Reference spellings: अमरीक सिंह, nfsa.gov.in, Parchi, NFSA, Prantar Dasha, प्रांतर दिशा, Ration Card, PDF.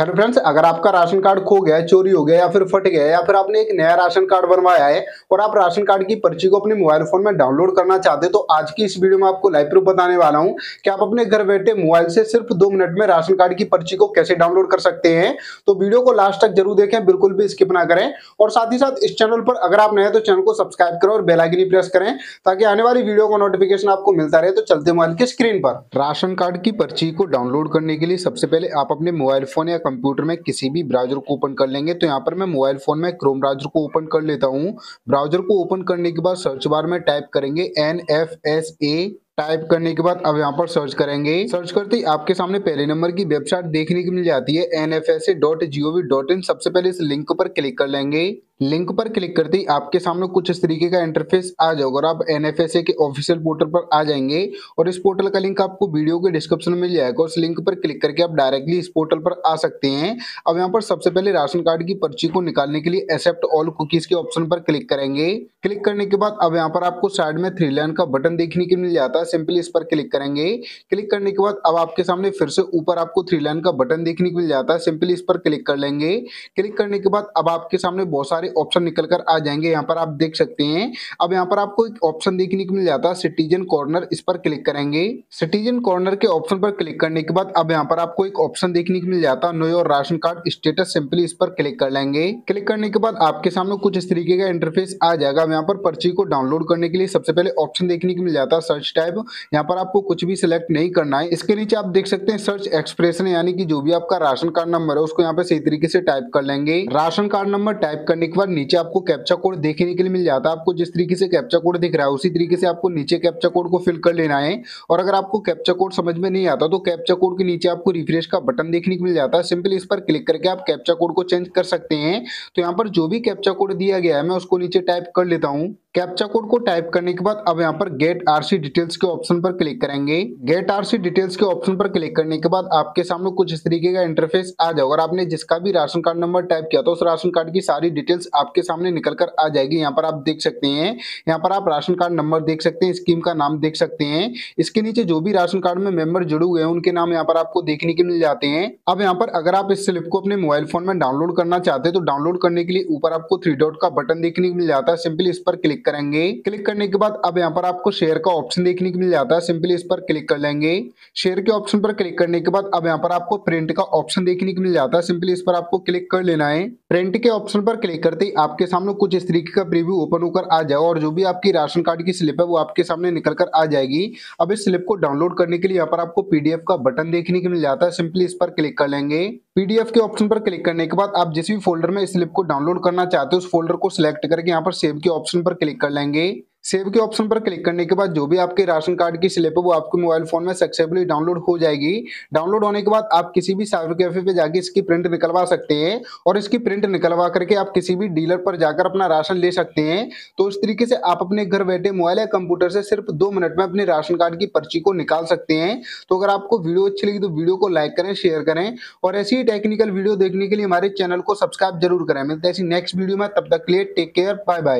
Hello friends, अगर आपका ration card खो गया, चोरी हो गया या फिर फट गया या फिर आपने एक नया राशन कार्ड बनवाया है और आप राशन कार्ड की पर्ची को अपने मोबाइल फोन में डाउनलोड करना चाहते हो तो आज की इस वीडियो में आपको लाइव प्रूफ बताने वाला हूं कि आप अपने घर बैठे मोबाइल से सिर्फ 2 मिनट में राशन कार्ड की पर्ची को कैसे डाउनलोड कर सकते हैं। तो वीडियो को लास्ट तक जरूर देखें, बिल्कुल भी स्किप ना करें। और साथ ही साथ इस चैनल पर अगर आप नए हैं तो चैनल को सब्सक्राइब करें और बेल आइकन प्रेस करें ताकि आने वाली वीडियो का नोटिफिकेशन आपको मिलता रहे। तो चलते मोबाइल की स्क्रीन पर। राशन कार्ड की पर्ची को डाउनलोड करने के लिए सबसे पहले आप अपने मोबाइल फोन या कंप्यूटर में किसी भी ब्राउजर को ओपन कर लेंगे। तो यहाँ पर मैं मोबाइल फोन में क्रोम ब्राउजर को ओपन कर लेता हूँ। ब्राउजर को ओपन करने के बाद सर्च बार में टाइप करेंगे NFSA। टाइप करने के बाद अब यहाँ पर सर्च करेंगे। सर्च करते ही आपके सामने पहले नंबर की वेबसाइट देखने को मिल जाती है nfsa.gov.in। सबसे पहले इस लिंक पर क्लिक कर लेंगे। लिंक पर क्लिक करते ही आपके सामने कुछ इस तरीके का इंटरफेस आ जाएगा और आप NFSA के ऑफिशियल पोर्टल पर आ जाएंगे और इस पोर्टल का लिंक आपको वीडियो के डिस्क्रिप्शन में मिल जाएगा। उस लिंक पर क्लिक करके आप डायरेक्टली इस पोर्टल पर आ सकते हैं। अब यहाँ पर सबसे पहले राशन कार्ड की पर्ची को निकालने के लिए एक्सेप्ट ऑल कुकीज के ऑप्शन पर क्लिक करेंगे। क्लिक करने के बाद अब यहाँ पर आपको साइड में 3 लाइन का बटन देखने को मिल जाता है, सिंपली इस पर क्लिक करेंगे। क्लिक करने के बाद अब आपके सामने फिर से ऊपर आपको 3 लाइन का बटन देखने को मिल जाता है, सिंपली इस पर क्लिक कर लेंगे। क्लिक करने के बाद अब आपके सामने बहुत सारे ऑप्शन निकल कर आ जाएंगे, यहाँ पर आप देख सकते हैं। अब यहाँ पर आपको एक ऑप्शन देखने को मिल जाता है सिटीजन कॉर्नर, इस पर क्लिक करेंगे। सिटीजन कॉर्नर के ऑप्शन पर क्लिक करने के बाद अब यहाँ पर आपको एक ऑप्शन देखने को मिल जाता है know your ration card status, simply इस पर क्लिक कर लेंगे। क्लिक करने के बाद आपके सामने कुछ इस तरीके का इंटरफेस आ जाएगा। यहाँ पर पर्ची को डाउनलोड करने के लिए सबसे पहले ऑप्शन देखने को मिल जाता है सर्च टाइप। यहाँ पर आपको कुछ भी सिलेक्ट नहीं करना है। इसके नीचे आप देख सकते हैं सर्च एक्सप्रेशन, यानी कि जो भी आपका राशन कार्ड नंबर है उसको यहाँ पे सही तरीके से टाइप कर लेंगे। राशन कार्ड नंबर टाइप करने के बाद नीचे आपको कैप्चा कोड देखने के लिए मिल जाता है। आपको जिस तरीके से कैप्चा कोड दिख रहा है उसी तरीके से आपको नीचे कैप्चा कोड को फिल कर लेना है। और अगर आपको कैप्चा कोड समझ में नहीं आता तो कैप्चा कोड के नीचे आपको रिफ्रेश का बटन देखने को मिल जाता है, सिंपली इस पर क्लिक करके आप कैप्चा कोड को चेंज कर सकते हैं। तो यहाँ पर जो भी कैप्चा कोड दिया गया है मैं उसको नीचे टाइप कर लेता हूँ। कैप्चा कोड को टाइप करने के बाद अब यहाँ पर गेट आरसी डिटेल्स के ऑप्शन पर क्लिक करेंगे। गेट आरसी डिटेल्स के ऑप्शन पर क्लिक करने के बाद आपके सामने कुछ इस तरीके का इंटरफेस आ जाएगा और आपने जिसका भी राशन कार्ड नंबर टाइप किया था उस राशन कार्ड की सारी डिटेल्स आपके सामने निकल कर आ जाएगी। यहाँ पर आप देख सकते हैं, यहाँ पर आप राशन कार्ड नंबर देख सकते हैं, स्कीम का नाम देख सकते हैं। इसके नीचे जो भी राशन कार्ड में मेंबर जुड़े हुए हैं उनके नाम यहाँ पर आपको देखने के मिल जाते हैं। अब यहाँ पर अगर आप इस स्लिप को अपने मोबाइल फोन में डाउनलोड करना चाहते हैं तो डाउनलोड करने के लिए ऊपर आपको 3 डॉट का बटन देखने को मिल जाता है, सिंपली इस पर क्लिक करेंगे। क्लिक करने के बाद अब यहाँ पर आपको शेयर का ऑप्शन देखने को मिल जाता है, सिंपली इस पर क्लिक कर लेंगे। शेयर के ऑप्शन पर क्लिक करने के बाद अब यहाँ पर आपको प्रिंट का ऑप्शन देखने को मिल जाता है, सिंपली इस पर आपको क्लिक कर लेना है। प्रिंट के ऑप्शन पर क्लिक करते ही आपके सामने कुछ इस तरीके का प्रीव्यू ओपन होकर आ जाएगा और जो भी आपकी राशन कार्ड की स्लिप है वो आपके सामने निकल कर आ जाएगी। अब इस स्लिप को डाउनलोड करने के लिए यहाँ पर आपको PDF का बटन देखने को मिल जाता है, सिंपली इस पर क्लिक कर लेंगे। PDF के ऑप्शन पर क्लिक करने के बाद आप जिस भी फोल्डर में इस स्लिप को डाउनलोड करना चाहते हो उस फोल्डर को सिलेक्ट करके यहाँ पर सेव के ऑप्शन पर क्लिक कर लेंगे। सेव के ऑप्शन पर क्लिक करने के बाद जो भी आपके राशन कार्ड की स्लिप है वो आपके मोबाइल फोन में सक्सेसफुली डाउनलोड हो जाएगी। डाउनलोड होने के बाद आप किसी भी साइबर कैफे पे जाके इसकी प्रिंट निकलवा सकते हैं और इसकी प्रिंट निकलवा करके आप किसी भी डीलर पर जाकर अपना राशन ले सकते हैं। तो इस तरीके से आप अपने घर बैठे मोबाइल या कंप्यूटर से सिर्फ 2 मिनट में अपने राशन कार्ड की पर्ची को निकाल सकते हैं। तो अगर आपको वीडियो अच्छी लगी तो वीडियो को लाइक करें, शेयर करें और ऐसी ही टेक्निकल वीडियो देखने के लिए हमारे चैनल को सब्सक्राइब जरूर करें। मिलते हैं ऐसी नेक्स्ट वीडियो में, तब तक के लिए टेक केयर, बाय बाय।